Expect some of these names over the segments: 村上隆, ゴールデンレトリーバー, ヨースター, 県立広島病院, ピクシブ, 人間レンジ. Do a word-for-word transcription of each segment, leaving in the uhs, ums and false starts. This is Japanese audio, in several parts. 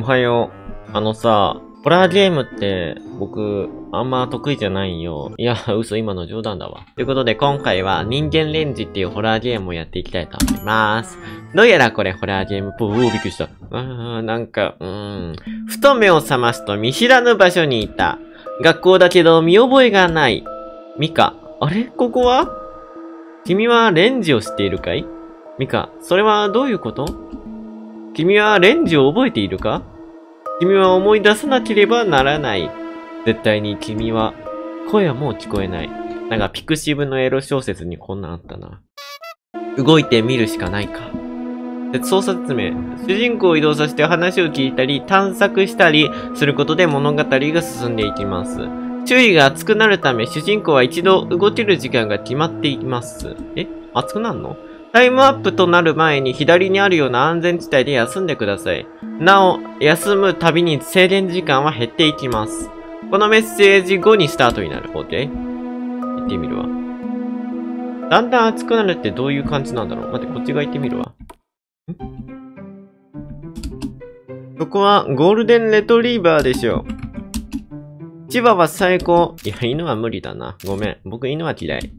おはよう。あのさ、ホラーゲームって僕あんま得意じゃないよ。いや、嘘、今の冗談だわ。ということで今回は人間レンジっていうホラーゲームをやっていきたいと思います。どうやらこれホラーゲームっぽい。うお、びっくりした。うーん、なんか、うーん。ふと目を覚ますと見知らぬ場所にいた。学校だけど見覚えがない。ミカ、あれここは？君はレンジを知っているかい？ミカ、それはどういうこと？君はレンジを覚えているか？君は思い出さなければならない。絶対に君は、声はもう聞こえない。なんかピクシブのエロ小説にこんなんあったな。動いてみるしかないか。操作説明。主人公を移動させて話を聞いたり、探索したりすることで物語が進んでいきます。周囲が熱くなるため、主人公は一度動ける時間が決まっています。え？熱くなるの？タイムアップとなる前に左にあるような安全地帯で休んでください。なお、休むたびに制限時間は減っていきます。このメッセージ後にスタートになる。OK？ 行ってみるわ。だんだん熱くなるってどういう感じなんだろう。待って、こっち側行ってみるわ。ん？ここはゴールデンレトリーバーでしょう。千葉は最高。いや、犬は無理だな。ごめん。僕犬は嫌い。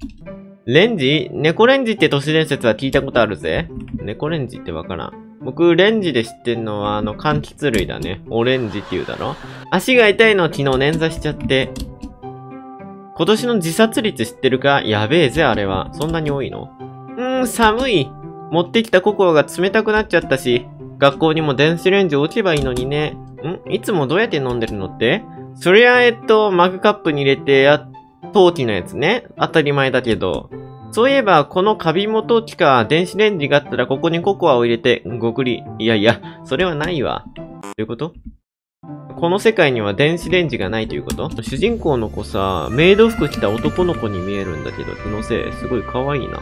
レンジ？猫レンジって都市伝説は聞いたことあるぜ。猫レンジってわからん。僕、レンジで知ってんのは、あの、柑橘類だね。オレンジって言うだろ。足が痛いのを昨日捻挫しちゃって。今年の自殺率知ってるか？やべえぜ、あれは。そんなに多いの？うーん、寒い。持ってきたココアが冷たくなっちゃったし、学校にも電子レンジ置けばいいのにね。ん？いつもどうやって飲んでるのって？そりゃ、えっと、マグカップに入れてや、陶器のやつね。当たり前だけど。そういえば、このカビも陶器か、電子レンジがあったら、ここにココアを入れて、ごくり。いやいや、それはないわ。どういうこと？この世界には電子レンジがないということ？主人公の子さ、メイド服着た男の子に見えるんだけど、気のせい。すごい可愛いな。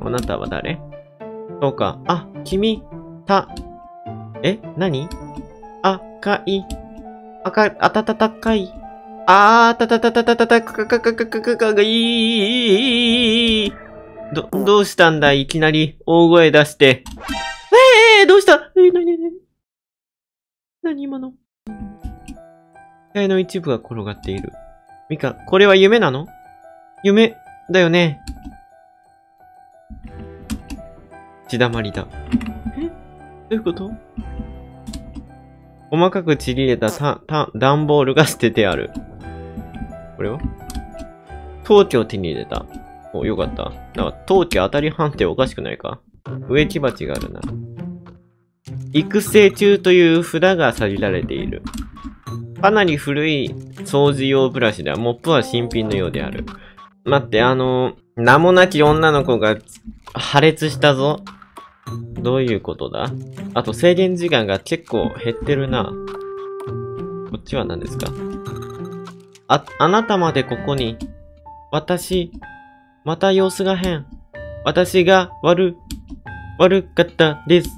あなたは誰？そうか。あ、君、た、え、何？あ、かい、あか、あたたたかい。あー、たたたたたたた、かかかかかかかがいー。ど、どうしたんだいきなり、大声出して。ええー、どうしたえー、なになになになに今の。機体の一部が転がっている。ミカ、これは夢なの？夢、だよね。血だまりだ。え？どういうこと？細かくちぎれたた、た、段ボールが捨ててある。これは陶器を手に入れた。お、よかった。なんか、陶器当たり判定おかしくないか？植木鉢があるな。育成中という札が下げられている。かなり古い掃除用ブラシだ。モップは新品のようである。待って、あの、名もなき女の子が破裂したぞ。どういうことだ？あと制限時間が結構減ってるな。こっちは何ですか？あ、あなたまでここに。私、また様子が変。私が悪、悪かったです。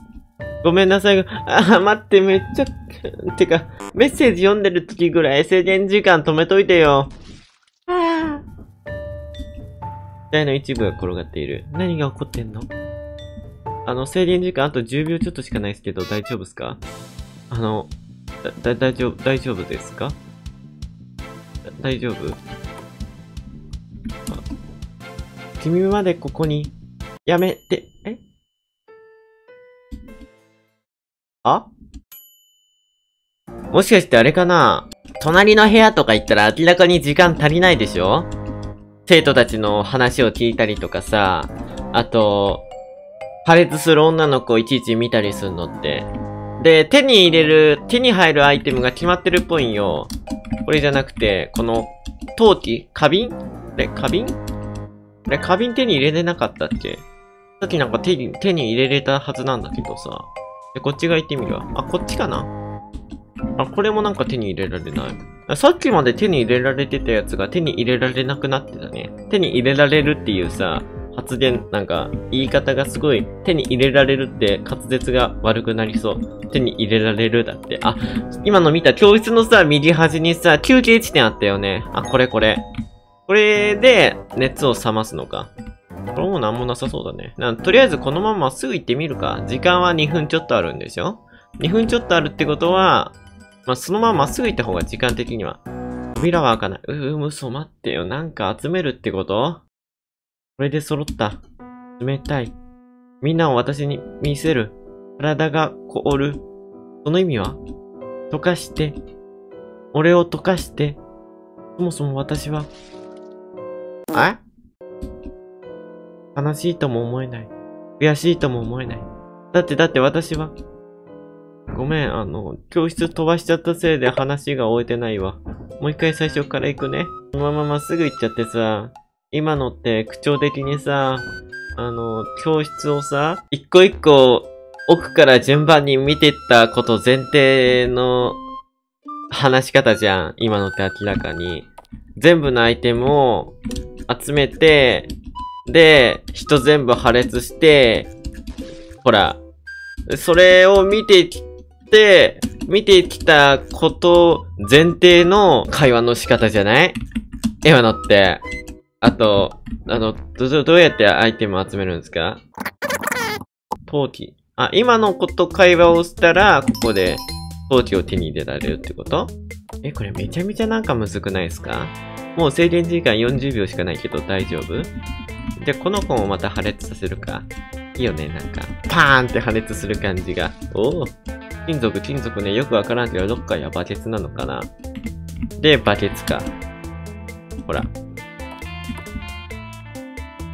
ごめんなさい。あ、待って、めっちゃ、てか、メッセージ読んでる時ぐらい制限時間止めといてよ。ああ。機体の一部が転がっている。何が起こってんの？あの、制限時間あとじゅうびょうちょっとしかないですけど、大丈夫ですか？あの、だ、だ、大丈夫、大丈夫ですか？大丈夫？君までここに、やめて、え？あ？もしかしてあれかな？隣の部屋とか行ったら明らかに時間足りないでしょ？生徒たちの話を聞いたりとかさ、あと、破裂する女の子をいちいち見たりするのって。で、手に入れる、手に入るアイテムが決まってるっぽいんよ。これじゃなくて、この、陶器？花瓶？あれ、花瓶？あれ、花瓶手に入れれなかったっけ？さっきなんか手に、手に入れれたはずなんだけどさ。で、こっち側行ってみるわ。あ、こっちかな？あ、これもなんか手に入れられない。さっきまで手に入れられてたやつが手に入れられなくなってたね。手に入れられるっていうさ、発言、なんか、言い方がすごい、手に入れられるって滑舌が悪くなりそう。手に入れられるだって。あ、今の見た教室のさ、右端にさ、休憩地点あったよね。あ、これこれ。これで、熱を冷ますのか。これもなんもなさそうだね。なんとりあえずこのまますぐ行ってみるか。時間はにふんちょっとあるんでしょ？にふんちょっとあるってことは、まあ、そのまままっすぐ行った方が時間的には。扉は開かない。うー、嘘、待ってよ。なんか集めるってこと？これで揃った。冷たい。みんなを私に見せる。体が凍る。その意味は？溶かして。俺を溶かして。そもそも私は。え？悲しいとも思えない。悔しいとも思えない。だってだって私は。ごめん、あの、教室飛ばしちゃったせいで話が終えてないわ。もう一回最初から行くね。このまままっすぐ行っちゃってさ、今のって口調的にさ、あの、教室をさ、一個一個奥から順番に見てったこと前提の話し方じゃん。今のって明らかに。全部のアイテムを集めて、で、人全部破裂して、ほら、それを見てきて、見てきたこと前提の会話の仕方じゃない？今のって。あと、あの、ど、どうやってアイテムを集めるんですか？陶器。あ、今のこと会話をしたら、ここで陶器を手に入れられるってこと？え、これめちゃめちゃなんかむずくないですか？もう制限時間よんじゅうびょうしかないけど大丈夫？じゃあこの子もまた破裂させるか。いいよね、なんか。パーンって破裂する感じが。おぉ。金属、金属ね、よくわからんけど、どっかやバケツなのかな。で、バケツか。ほら。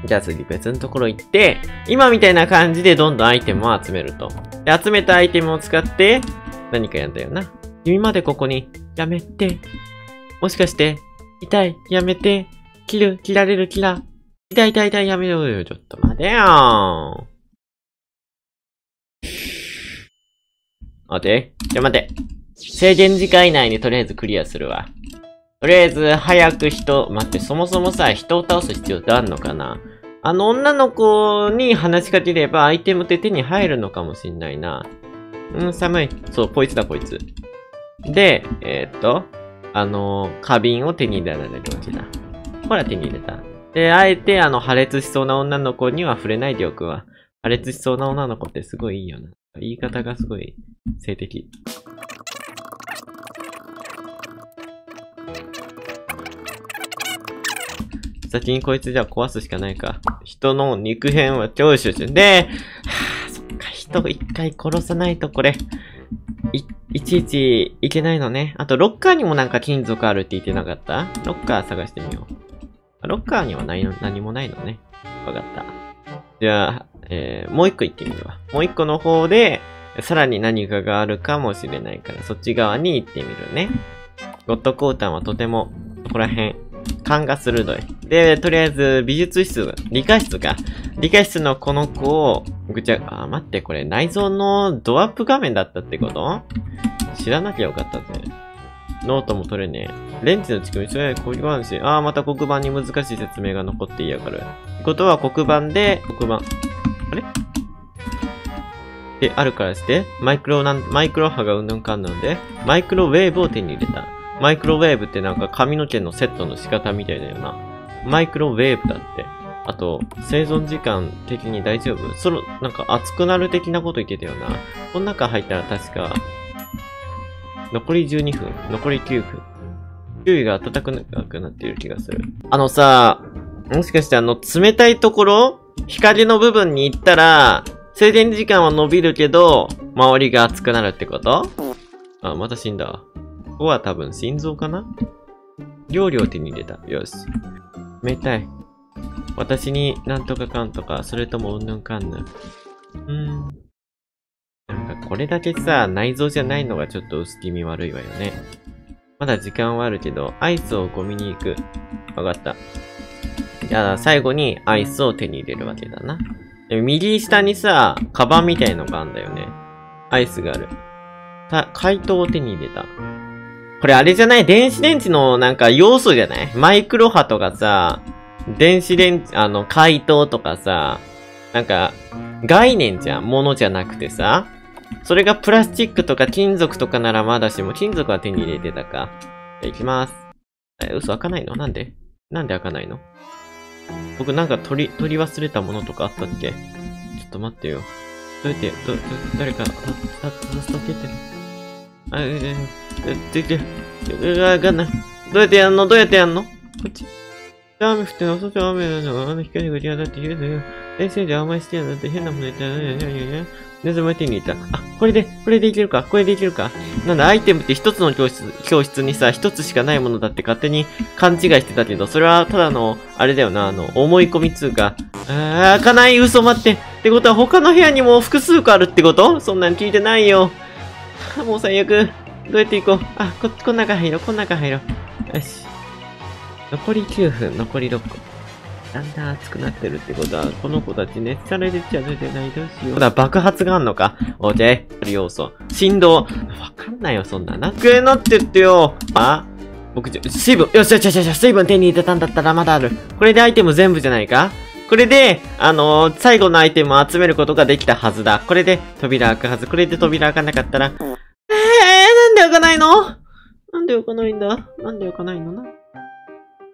じゃあ次別のところ行って、今みたいな感じでどんどんアイテムを集めると。で、集めたアイテムを使って、何かやんだよな。君までここに、やめて。もしかして、痛い、やめて。切る、切られる、切ら。痛い痛い痛い、やめろよ。ちょっと待てよー。待て。じゃあ待て。制限時間以内にとりあえずクリアするわ。とりあえず、早く人、待って、そもそもさ、人を倒す必要ってあんのかな？あの女の子に話しかければアイテムって手に入るのかもしんないな。うん、寒い。そう、こいつだ、こいつ。で、えー、っと、あの、花瓶を手に入れられるわけだ。ほら、手に入れた。で、あえて、あの、破裂しそうな女の子には触れないでおくわ。破裂しそうな女の子ってすごいいいよな。言い方がすごい性的。先にこいつじゃ壊すしかないか。人の肉片は徴収して。で、はあ、そっか、人一回殺さないとこれ、い、いちいちいけないのね。あと、ロッカーにもなんか金属あるって言ってなかった？ロッカー探してみよう。ロッカーにはないの、何もないのね。わかった。じゃあ、えー、もう一個行ってみるわ。もう一個の方で、さらに何かがあるかもしれないから、そっち側に行ってみるね。ゴッドコータンはとても、ここら辺、勘が鋭い。で、とりあえず、美術室、理科室か。理科室のこの子を、ぐちゃ、あ、待って、これ内蔵のドアップ画面だったってこと？知らなきゃよかったぜ。ノートも取れねえ。レンチの仕組み、それは黒板し、ああ、また黒板に難しい説明が残っていやがる。ってことは黒板で、黒板。あれで、あるからして、マイクロなん、マイクロ波がうんぬんかんなので、マイクロウェーブを手に入れた。マイクロウェーブってなんか髪の毛のセットの仕方みたいだよな。マイクロウェーブだって。あと、生存時間的に大丈夫？その、なんか熱くなる的なこと言ってたよな。この中入ったら確か、残りじゅうにふん、残りきゅうふん。周囲が暖かくなっている気がする。あのさ、もしかしてあの、冷たいところ？日陰の部分に行ったら、制限時間は伸びるけど、周りが熱くなるってこと？あ、また死んだ。ここは多分心臓かな？料理を手に入れた。よし。冷たい。私になんとかかんとか、それともうんぬんかんぬん。うーん。なんかこれだけさ、内臓じゃないのがちょっと薄気味悪いわよね。まだ時間はあるけど、アイスをゴミに行く。わかった。じゃあ、最後にアイスを手に入れるわけだな。で、右下にさ、カバンみたいのがあんだよね。アイスがある。た、解凍を手に入れた。これあれじゃない？電子レンジのなんか要素じゃない？マイクロ波とかさ、電子レンジ、あの、解凍とかさ、なんか、概念じゃん。ものじゃなくてさ。それがプラスチックとか金属とかならまだしも、金属は手に入れてたか。じゃあ行きます。え、嘘開かないの？なんで？なんで開かないの？僕なんか取り、取り忘れたものとかあったっけ？ちょっと待ってよ。ちどうやって、ど、ど、誰か、た、た、助けてる。あ、え、え、え、で、で、うわ、わかんない。どうやってやんのどうやってやんのこっち。雨降っての、外は雨なの。あの光が嫌だって言うのよ。先生で甘いしてやだって変なもの言ったら、ね、ね、ね、ね。なぜも手に入れた。あ、これで、これでいけるか、これでいけるか。なんだ、アイテムって一つの教室、教室にさ、一つしかないものだって勝手に勘違いしてたけど、それはただの、あれだよな、あの、思い込みつうか。あー、開かない、嘘待って。ってことは他の部屋にも複数個あるってこと？そんなん聞いてないよ。もう最悪。どうやって行こう。あ、こ、こん中入ろう、こん中入ろう。よし。残りきゅうふん、残りろっこ。だんだん熱くなってるってことは、この子たち熱されてちゃ出てない。どうしよう。ほら、爆発があんのか。オーケー。要素。振動。わかんないよ、そんな。なくなってってよ。あ僕、水分。よしよしよしよし。水分手に入れたんだったらまだある。これでアイテム全部じゃないか。これで、あのー、最後のアイテムを集めることができたはずだ。これで、扉開くはず。これで扉開かなかったら。えー、なんで開かないの？なんで開かないんだ？なんで開かないのな？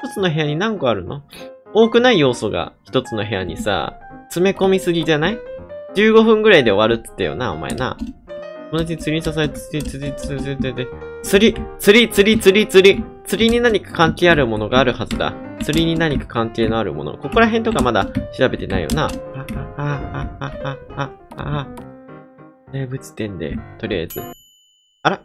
一つの部屋に何個あるの？多くない要素が一つの部屋にさ、詰め込みすぎじゃない？ じゅうご 分ぐらいで終わるっつったよな、お前な。同じ釣りに支え、釣り、釣り、釣り、釣り、釣り、釣り、釣り、釣り、釣り、釣りに何か関係あるものがあるはずだ。釣りに何か関係のあるもの。ここら辺とかまだ調べてないよな。あ、あ、あ、あ、あ、あ、あ、大仏殿で、とりあえず。あら？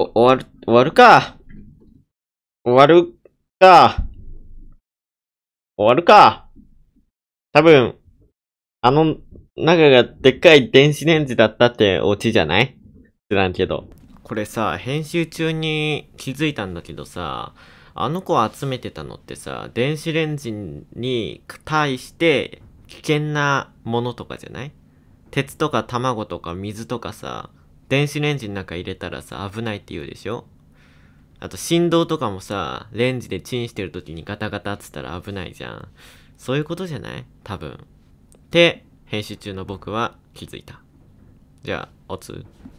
お、終わる、終わるか。終わるか。終わるか。多分、あの、中がでっかい電子レンジだったってオチじゃない？知らんけど。これさ、編集中に気づいたんだけどさ、あの子を集めてたのってさ、電子レンジに対して危険なものとかじゃない？鉄とか卵とか水とかさ、電子レンジの中入れたらさ、危ないって言うでしょ？あと振動とかもさ、レンジでチンしてる時にガタガタっつったら危ないじゃん。そういうことじゃない？多分。って、編集中の僕は気づいた。じゃあ、おつ。